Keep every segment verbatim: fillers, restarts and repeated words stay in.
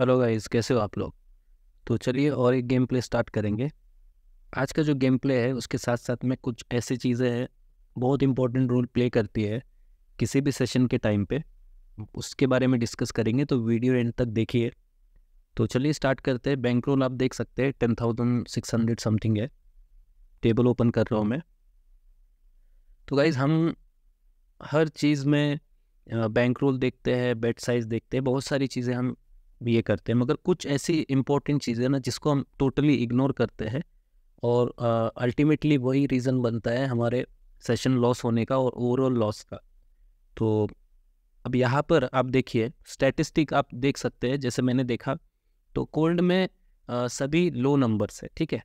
Hello guys, कैसे हो आप लोग। तो चलिए और एक गेम प्ले स्टार्ट करेंगे। आज का जो गेम प्ले है उसके साथ साथ में कुछ ऐसी चीज़ें हैं बहुत इंपॉर्टेंट रोल प्ले करती है किसी भी सेशन के टाइम पे, उसके बारे में डिस्कस करेंगे। तो वीडियो एंड तक देखिए। तो चलिए स्टार्ट करते हैं। बैंक रोल आप देख सकते हैं ten thousand six hundred something है। टेबल ओपन कर रहा हूँ मैं। तो गाइज हम हर चीज़ में बैंक रोल देखते हैं, बेड साइज़ देखते हैं, बहुत सारी चीज़ें हम ये करते हैं, मगर कुछ ऐसी इंपॉर्टेंट चीज़ें ना जिसको हम टोटली इग्नोर करते हैं और अल्टीमेटली वही रीज़न बनता है हमारे सेशन लॉस होने का और ओवरऑल लॉस का। तो अब यहाँ पर आप देखिए स्टैटिस्टिक आप देख सकते हैं। जैसे मैंने देखा तो कोल्ड में आ, सभी लो नंबर्स है, ठीक है।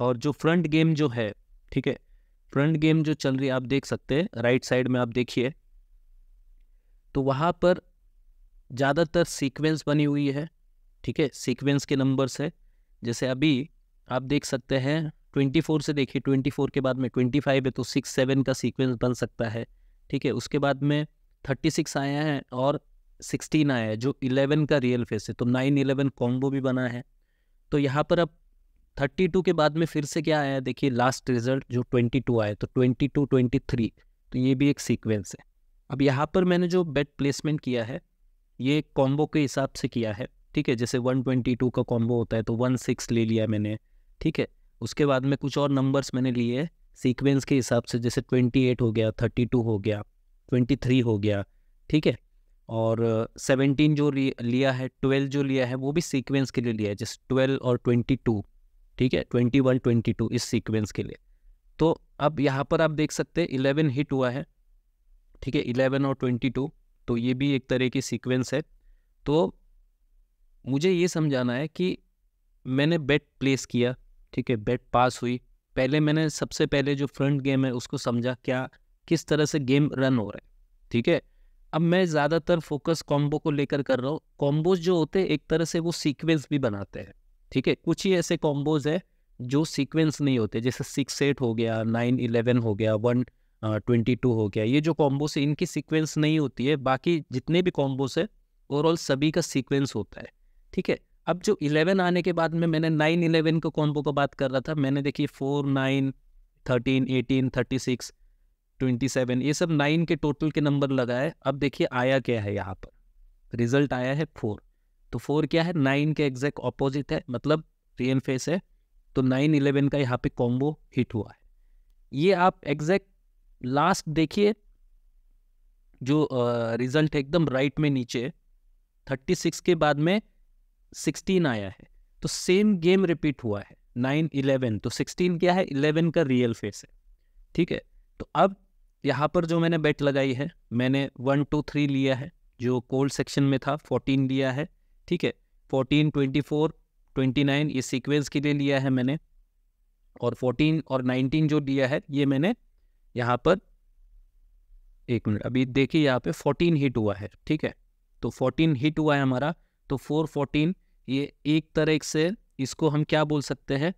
और जो फ्रंट गेम जो है, ठीक है, फ्रंट गेम जो चल रही है आप देख सकते हैं। राइट साइड में आप देखिए तो वहाँ पर ज़्यादातर सीक्वेंस बनी हुई है, ठीक है, सीक्वेंस के नंबर्स है। जैसे अभी आप देख सकते हैं चौबीस से देखिए, चौबीस के बाद में पच्चीस है तो सिक्स सेवन का सीक्वेंस बन सकता है, ठीक है। उसके बाद में छत्तीस आया है और सोलह आया है जो ग्यारह का रियल फेस है, तो नाइन इलेवन कॉम्बो भी बना है। तो यहाँ पर अब बत्तीस के बाद में फिर से क्या आया देखिए, लास्ट रिजल्ट जो बाईस आया तो बाईस तेईस, तो ये भी एक सीक्वेंस है। अब यहाँ पर मैंने जो बेट प्लेसमेंट किया है ये कॉम्बो के हिसाब से किया है, ठीक है। जैसे एक सौ बाईस का कॉम्बो होता है तो सोलह ले लिया मैंने, ठीक है। उसके बाद में कुछ और नंबर्स मैंने लिए सीक्वेंस के हिसाब से, जैसे अट्ठाईस हो गया, बत्तीस हो गया, तेईस हो गया, ठीक है। और सत्रह जो लिया है, बारह जो लिया है वो भी सीक्वेंस के लिए लिया है, जैसे बारह और बाईस, ठीक है, इक्कीस, बाईस इस सीक्वेंस के लिए। तो अब यहाँ पर आप देख सकते हैं ग्यारह हिट हुआ है, ठीक है, ग्यारह और बाईस, तो ये भी एक तरह की सीक्वेंस है। तो मुझे ये समझाना है कि मैंने बेट प्लेस किया, ठीक है, बेट पास हुई। पहले मैंने सबसे पहले जो फ्रंट गेम है उसको समझा क्या किस तरह से गेम रन हो रहा है, ठीक है। अब मैं ज़्यादातर फोकस कॉम्बो को लेकर कर रहा हूँ। कॉम्बोज जो होते हैं एक तरह से वो सीक्वेंस भी बनाते हैं, ठीक है। कुछ ही ऐसे कॉम्बोज है जो सीक्वेंस नहीं होते, जैसे सिक्स एट हो गया, नाइन इलेवन हो गया, वन ट्वेंटी टू हो गया, ये जो कॉम्बोस है इनकी सीक्वेंस नहीं होती है। बाकी जितने भी कॉम्बोस है ओवरऑल सभी का सीक्वेंस होता है, ठीक है। अब जो इलेवन आने के बाद में मैंने नाइन इलेवन का कॉम्बो का बात कर रहा था, मैंने देखिए four nine thirteen eighteen thirty six twenty seven ये सब नाइन के टोटल के नंबर लगाए। अब देखिए आया क्या है, यहाँ पर रिजल्ट आया है फोर। तो फोर क्या है, नाइन के एग्जैक्ट ऑपोजिट है, मतलब रियल फेस है। तो नाइन इलेवन का यहाँ पे कॉम्बो हिट हुआ है। ये आप एग्जैक्ट लास्ट देखिए जो रिजल्ट uh, एकदम राइट में नीचे छत्तीस के बाद में सोलह आया है, तो सेम गेम रिपीट हुआ है नाइन इलेवन। तो सोलह क्या है, इलेवन का रियल फेस है, ठीक है। तो अब यहाँ पर जो मैंने बेट लगाई है, मैंने वन टू थ्री लिया है जो कोल्ड सेक्शन में था, चौदह लिया है, ठीक है, चौदह, चौबीस, उनतीस ये सीक्वेंस के लिए लिया है मैंने। और चौदह और उन्नीस जो लिया है ये मैंने यहाँ पर एक मिनट अभी देखिए यहाँ पे चौदह हिट हुआ है, ठीक है। तो चौदह हिट हुआ है हमारा, तो चार चौदह ये एक तरह से इसको हम क्या बोल सकते हैं,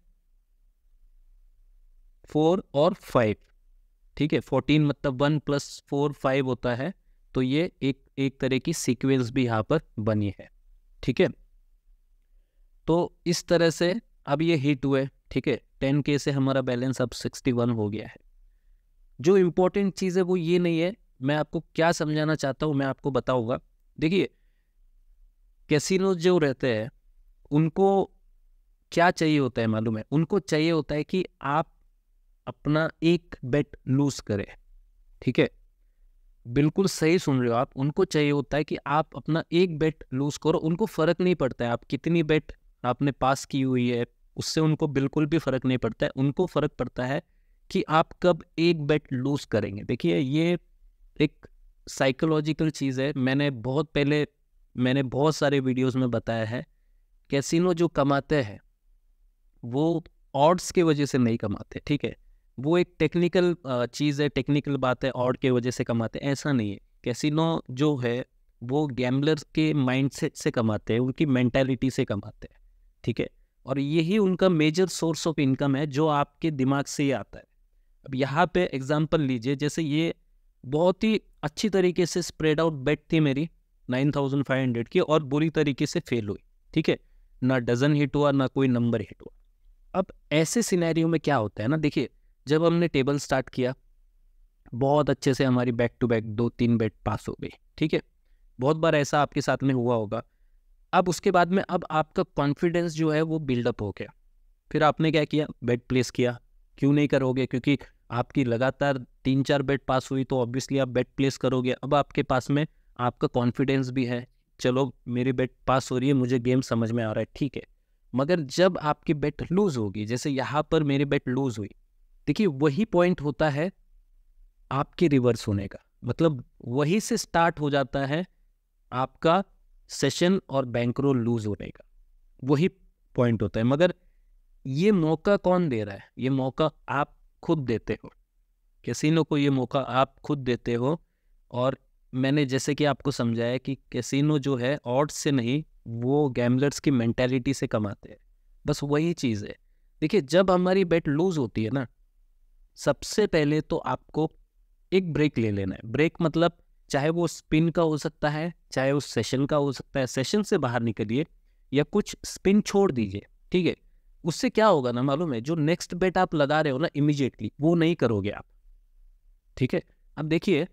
चार और पाँच, ठीक है। चौदह मतलब वन प्लस फोर फाइव होता है, तो ये एक एक तरह की सीक्वेंस भी यहाँ पर बनी है, ठीक है। तो इस तरह से अब ये हिट हुए, ठीक है। टेन के से हमारा बैलेंस अब इकसठ हो गया है। जो इम्पोर्टेंट चीज़ है वो ये नहीं है, मैं आपको क्या समझाना चाहता हूँ मैं आपको बताऊँगा। देखिए कैसीनो जो रहते हैं उनको क्या चाहिए होता है मालूम है, उनको चाहिए होता है कि आप अपना एक बेट लूज करें, ठीक है। बिल्कुल सही सुन रहे हो आप, उनको चाहिए होता है कि आप अपना एक बेट लूज करो। उनको फ़र्क नहीं पड़ता है आप कितनी बेट आपने पास की हुई है, उससे उनको बिल्कुल भी फ़र्क नहीं पड़ता है। उनको फ़र्क पड़ता है कि आप कब एक बेट लूज करेंगे। देखिए ये एक साइकोलॉजिकल चीज़ है, मैंने बहुत पहले मैंने बहुत सारे वीडियोस में बताया है। कैसीनो जो कमाते हैं वो ऑड्स के वजह से नहीं कमाते, ठीक है। वो एक टेक्निकल चीज़ है, टेक्निकल बात है, ऑड के वजह से कमाते हैं ऐसा नहीं है। कैसीनो जो है वो गैम्बलर्स के माइंडसेट से कमाते हैं, उनकी मेंटालिटी से कमाते हैं, ठीक है। और यही उनका मेजर सोर्स ऑफ इनकम है जो आपके दिमाग से ही आता है। अब यहाँ पे एग्जांपल लीजिए, जैसे ये बहुत ही अच्छी तरीके से स्प्रेड आउट बेट थी मेरी नाइन थाउजेंड फाइव हंड्रेड की और बुरी तरीके से फेल हुई, ठीक है, ना डजन हिट हुआ ना कोई नंबर हिट हुआ। अब ऐसे सिनेरियो में क्या होता है ना, देखिए जब हमने टेबल स्टार्ट किया बहुत अच्छे से हमारी बैक टू बैक दो तीन बैट पास हो गई, ठीक है, बहुत बार ऐसा आपके साथ में हुआ होगा। अब उसके बाद में अब आपका कॉन्फिडेंस जो है वो बिल्डअप हो गया, फिर आपने क्या किया, बैट प्लेस किया। क्यों नहीं करोगे, क्योंकि आपकी लगातार तीन चार बैट पास हुई तो ऑब्वियसली आप बैट प्लेस करोगे। अब आपके पास में आपका कॉन्फिडेंस भी है, चलो मेरी बैट पास हो रही है, मुझे गेम समझ में आ रहा है, ठीक है। मगर जब आपकी बैट लूज होगी, जैसे यहाँ पर मेरी बैट लूज हुई, देखिए वही पॉइंट होता है आपके रिवर्स होने का, मतलब वही से स्टार्ट हो जाता है आपका सेशन और बैंकरोल लूज होने का, वही पॉइंट होता है। मगर ये मौका कौन दे रहा है, ये मौका आप खुद देते हो, कैसीनो को ये मौका आप खुद देते हो। और मैंने जैसे कि आपको समझाया कि कैसीनो जो है ऑड्स से नहीं, वो गैम्बलर्स की मेंटालिटी से कमाते हैं, बस वही चीज़ है। देखिए जब हमारी बेट लूज़ होती है ना, सबसे पहले तो आपको एक ब्रेक ले लेना है। ब्रेक मतलब चाहे वो स्पिन का हो सकता है, चाहे वो सेशन का हो सकता है, सेशन से बाहर निकलिए या कुछ स्पिन छोड़ दीजिए, ठीक है। उससे क्या होगा ना मालूम है, जो नेक्स्ट बेट आप लगा रहे हो ना इमीडिएटली, वो नहीं करोगे आप, ठीक है। अब देखिए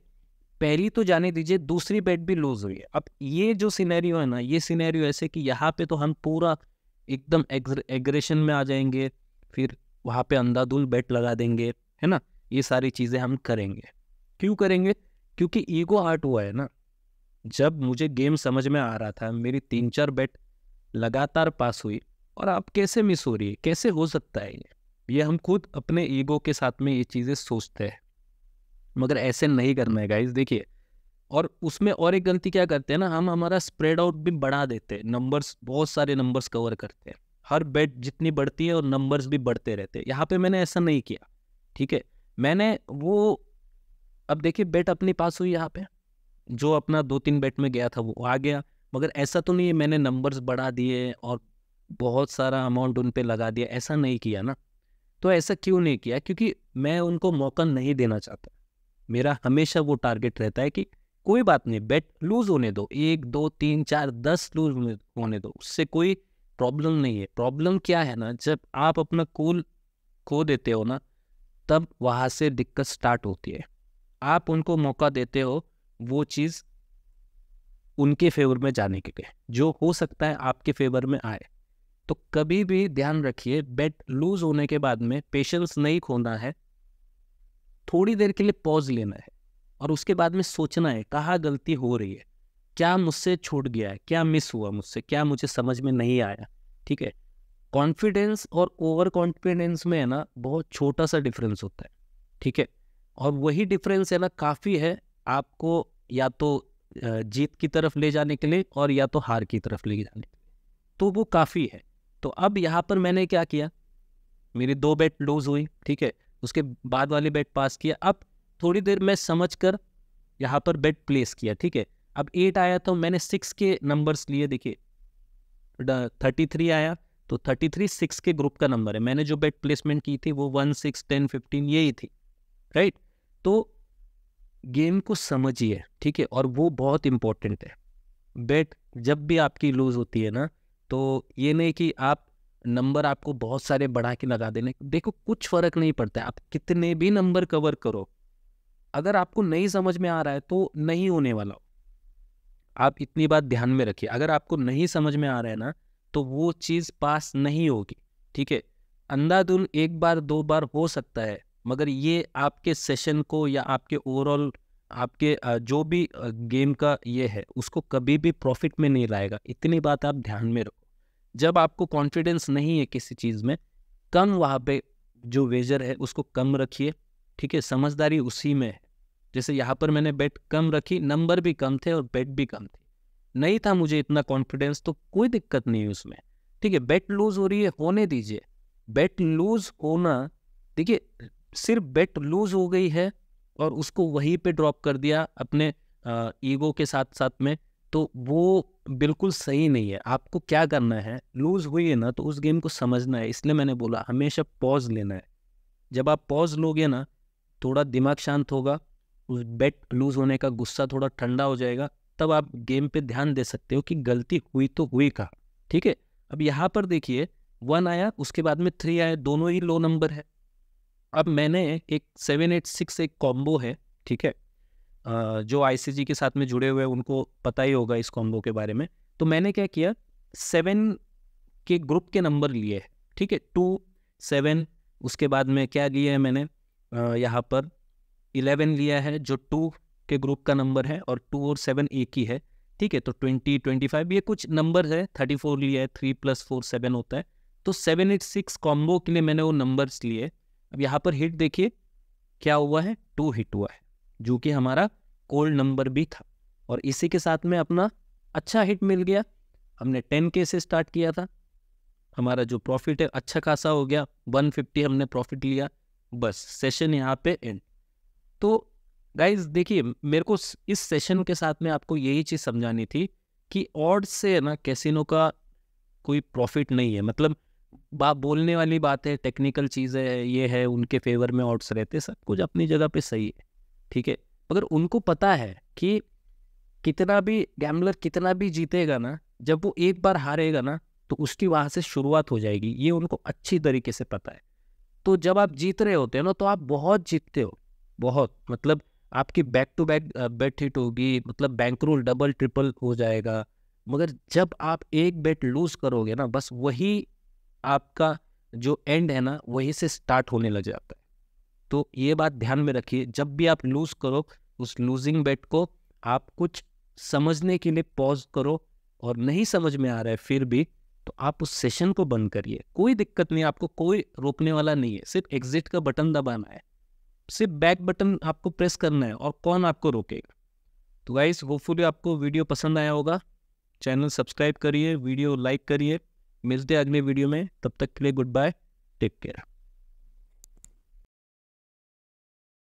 पहली तो जाने दीजिए, दूसरी बेट भी लूज हुई है। अब ये जो सिनेरियो है ना, ये सिनेरियो ऐसे कि यहाँ पे तो हम पूरा एकदम एग्रेशन में आ जाएंगे, फिर वहाँ पे अंधाधुंध बेट लगा देंगे, है ना, ये सारी चीज़ें हम करेंगे। क्यों करेंगे, क्योंकि ईगो हर्ट हुआ है ना। जब मुझे गेम समझ में आ रहा था, मेरी तीन चार बेट लगातार पास हुई और आप कैसे मिस हो रही है, कैसे हो सकता है ये, ये हम खुद अपने ईगो के साथ में ये चीज़ें सोचते हैं। मगर ऐसे नहीं करना है गाइस, देखिए। और उसमें और एक गलती क्या करते हैं ना, हम हमारा स्प्रेड आउट भी बढ़ा देते हैं, नंबर्स बहुत सारे नंबर्स कवर करते हैं, हर बेट जितनी बढ़ती है और नंबर्स भी बढ़ते रहते हैं। यहाँ पे मैंने ऐसा नहीं किया, ठीक है, मैंने वो, अब देखिए बेट अपने पास हुई, यहाँ पे जो अपना दो तीन बेट में गया था वो आ गया, मगर ऐसा तो नहीं है मैंने नंबर्स बढ़ा दिए और बहुत सारा अमाउंट उन पे लगा दिया, ऐसा नहीं किया ना। तो ऐसा क्यों नहीं किया, क्योंकि मैं उनको मौका नहीं देना चाहता। मेरा हमेशा वो टारगेट रहता है कि कोई बात नहीं, बेट लूज़ होने दो, एक दो तीन चार दस लूज होने दो, उससे कोई प्रॉब्लम नहीं है। प्रॉब्लम क्या है ना, जब आप अपना कूल खो देते हो ना, तब वहाँ से दिक्कत स्टार्ट होती है। आप उनको मौका देते हो वो चीज़ उनके फेवर में जाने के लिए, जो हो सकता है आपके फेवर में आए। तो कभी भी ध्यान रखिए, बेट लूज़ होने के बाद में पेशेंस नहीं खोना है, थोड़ी देर के लिए पॉज लेना है और उसके बाद में सोचना है कहाँ गलती हो रही है, क्या मुझसे छूट गया है, क्या मिस हुआ मुझसे, क्या मुझे समझ में नहीं आया, ठीक है। कॉन्फिडेंस और ओवर कॉन्फिडेंस में है ना बहुत छोटा सा डिफरेंस होता है, ठीक है, और वही डिफरेंस है ना काफ़ी है आपको या तो जीत की तरफ ले जाने के लिए और या तो हार की तरफ ले जाने के लिए, तो वो काफ़ी है। तो अब यहाँ पर मैंने क्या किया, मेरी दो बेट लूज़ हुई, ठीक है, उसके बाद वाली बेट पास किया, अब थोड़ी देर मैं समझकर यहाँ पर बेट प्लेस किया, ठीक है। अब एट आया तो मैंने सिक्स के नंबर्स लिए, देखिए थर्टी थ्री आया तो थर्टी थ्री सिक्स के ग्रुप का नंबर है, मैंने जो बेट प्लेसमेंट की थी वो वन सिक्स टेन फिफ्टीन यही थी, राइट। तो गेम को समझिए, ठीक है, और वो बहुत इम्पोर्टेंट है। बेट जब भी आपकी लूज़ होती है ना, तो ये नहीं कि आप नंबर आपको बहुत सारे बढ़ा के लगा देने, देखो कुछ फ़र्क नहीं पड़ता है, आप कितने भी नंबर कवर करो, अगर आपको नहीं समझ में आ रहा है तो नहीं होने वाला हो। आप इतनी बात ध्यान में रखिए, अगर आपको नहीं समझ में आ रहा है ना तो वो चीज़ पास नहीं होगी, ठीक है। अंधाधुन एक बार दो बार हो सकता है, मगर ये आपके सेशन को या आपके ओवरऑल आपके जो भी गेम का ये है उसको कभी भी प्रॉफिट में नहीं लाएगा, इतनी बात आप ध्यान में रखो। जब आपको कॉन्फिडेंस नहीं है किसी चीज़ में, कम वहाँ पे जो वेजर है उसको कम रखिए, ठीक है, समझदारी उसी में है। जैसे यहाँ पर मैंने बेट कम रखी, नंबर भी कम थे और बेट भी कम थी, नहीं था मुझे इतना कॉन्फिडेंस, तो कोई दिक्कत नहीं है उसमें, ठीक है। बेट लूज़ हो रही है, होने दीजिए। बेट लूज़ होना, देखिए सिर्फ बेट लूज़ हो गई है और उसको वहीं पे ड्रॉप कर दिया अपने ईगो के साथ साथ में, तो वो बिल्कुल सही नहीं है। आपको क्या करना है, लूज़ हुई है ना तो उस गेम को समझना है, इसलिए मैंने बोला हमेशा पॉज लेना है। जब आप पॉज लोगे ना, थोड़ा दिमाग शांत होगा, उस बेट लूज़ होने का गुस्सा थोड़ा ठंडा हो जाएगा, तब आप गेम पे ध्यान दे सकते हो कि गलती हुई तो हुई कहाँ, ठीक है। अब यहाँ पर देखिए वन आया, उसके बाद में थ्री आया, दोनों ही लो नंबर है। अब मैंने एक सेवन एट सिक्स एक कॉम्बो है, ठीक है, जो आईसीजी के साथ में जुड़े हुए हैं उनको पता ही होगा इस कॉम्बो के बारे में। तो मैंने क्या किया, सेवन के ग्रुप के नंबर लिए है, ठीक है, टू सेवन, उसके बाद में क्या लिया है मैंने यहाँ पर इलेवन लिया है जो टू के ग्रुप का नंबर है, और टू और सेवन एक ही है, ठीक है। तो ट्वेंटी, ट्वेंटी फाइव ये कुछ नंबर है, थर्टी फोर लिया है, थ्री प्लस फोर सेवन होता है। तो सेवन एट सिक्स कॉम्बो के लिए मैंने वो नंबर्स लिए। अब यहाँ पर हिट देखिए क्या हुआ है, टू हिट हुआ है जो कि हमारा कोल्ड नंबर भी था, और इसी के साथ में अपना अच्छा हिट मिल गया। हमने टेन के से स्टार्ट किया था, हमारा जो प्रॉफिट है अच्छा खासा हो गया, वन फिफ्टी हमने प्रॉफिट लिया, बस सेशन यहाँ पे एंड। तो गाइज देखिए मेरे को इस सेशन के साथ में आपको यही चीज़ समझानी थी कि ऑड्स से ना कैसीनो का कोई प्रॉफिट नहीं है, मतलब बात बोलने वाली बात है, टेक्निकल चीज़ है, ये है उनके फेवर में ऑड्स रहते, सब कुछ अपनी जगह पे सही है, ठीक है। मगर उनको पता है कि कितना भी गैम्बलर कितना भी जीतेगा ना, जब वो एक बार हारेगा ना तो उसकी वहाँ से शुरुआत हो जाएगी, ये उनको अच्छी तरीके से पता है। तो जब आप जीत रहे होते हो ना तो आप बहुत जीतते हो, बहुत, मतलब आपकी back to back bet hit होगी, मतलब बैंकरोल डबल ट्रिपल हो जाएगा। मगर जब आप एक बेट लूज करोगे ना, बस वही आपका जो एंड है ना वहीं से स्टार्ट होने लग जाता है। तो ये बात ध्यान में रखिए, जब भी आप लूज़ करो उस लूजिंग बेट को आप कुछ समझने के लिए पॉज करो, और नहीं समझ में आ रहा है फिर भी तो आप उस सेशन को बंद करिए, कोई दिक्कत नहीं, आपको कोई रोकने वाला नहीं है, सिर्फ एग्जिट का बटन दबाना है, सिर्फ बैक बटन आपको प्रेस करना है, और कौन आपको रोकेगा। तो गाइस होपफुली आपको वीडियो पसंद आया होगा, चैनल सब्सक्राइब करिए, वीडियो लाइक करिए, मिलते हैं अगले वीडियो में, तब तक के लिए गुड बाय, टेक केयर।